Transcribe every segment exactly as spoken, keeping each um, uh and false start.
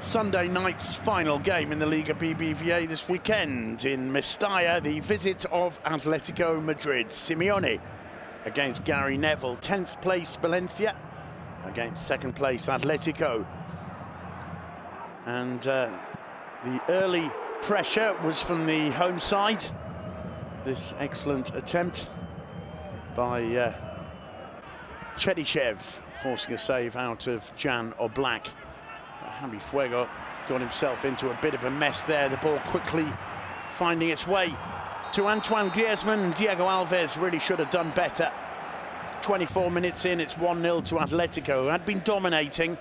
Sunday night's final game in the Liga B B V A this weekend. In Mestalla, the visit of Atletico Madrid. Simeone against Gary Neville. tenth place Valencia against second place Atletico. And uh, the early pressure was from the home side. This excellent attempt by uh, Cheryshev, forcing a save out of Jan Oblak. But Javi Fuego got himself into a bit of a mess there. The ball quickly finding its way to Antoine Griezmann. Diego Alves really should have done better. twenty-four minutes in, it's one nil to Atletico, who had been dominating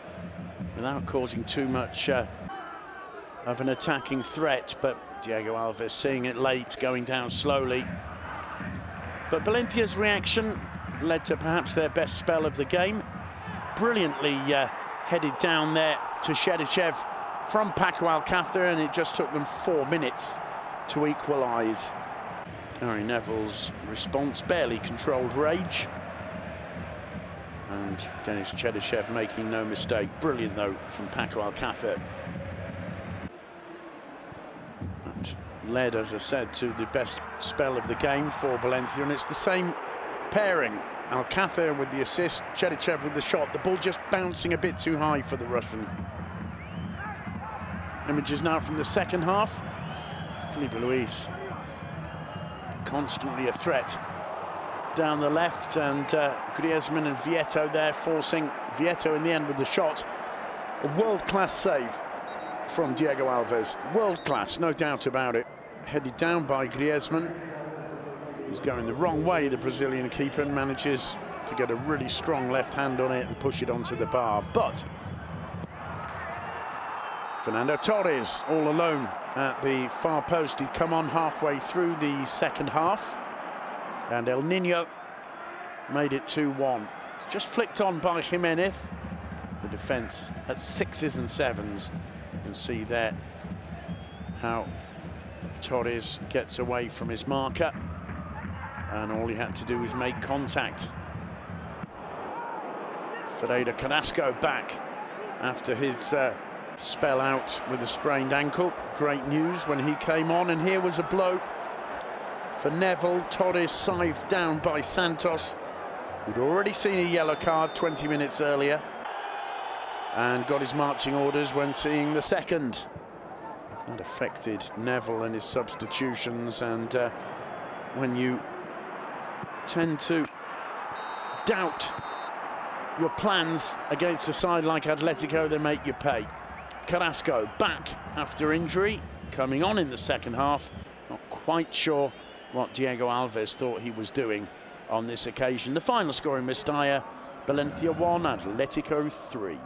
without causing too much uh, of an attacking threat. But Diego Alves seeing it late, going down slowly. But Valencia's reaction led to perhaps their best spell of the game. Brilliantly uh, headed down there to Cheryshev from Paco Alcácer, and it just took them four minutes to equalise. Gary Neville's response barely controlled rage. And Denis Cheryshev making no mistake. Brilliant, though, from Paco Alcácer. That led, as I said, to the best spell of the game for Valencia, and it's the same pairing. Alcácer with the assist, Cheryshev with the shot. The ball just bouncing a bit too high for the Russian. Images now from the second half. Filipe Luís constantly a threat down the left, and uh, Griezmann and Vietto there, forcing Vietto in the end with the shot. A world-class save from Diego Alves. World-class, no doubt about it. Headed down by Griezmann. He's going the wrong way, the Brazilian keeper, and manages to get a really strong left hand on it and push it onto the bar. But Fernando Torres all alone at the far post. He'd come on halfway through the second half. And El Nino made it two one. Just flicked on by Jimenez. The defence at sixes and sevens. You can see there how Torres gets away from his marker. And all he had to do was make contact. Fereda Canasco back after his uh, spell out with a sprained ankle. Great news when he came on. And here was a blow for Neville. Torres scythed down by Santos, who'd already seen a yellow card twenty minutes earlier, and got his marching orders when seeing the second. That affected Neville and his substitutions, and uh, when you tend to doubt your plans against a side like Atletico, they make you pay. Carrasco back after injury, coming on in the second half. Not quite sure what Diego Alves thought he was doing on this occasion. The final score in Mestalla, Valencia one, Atletico three.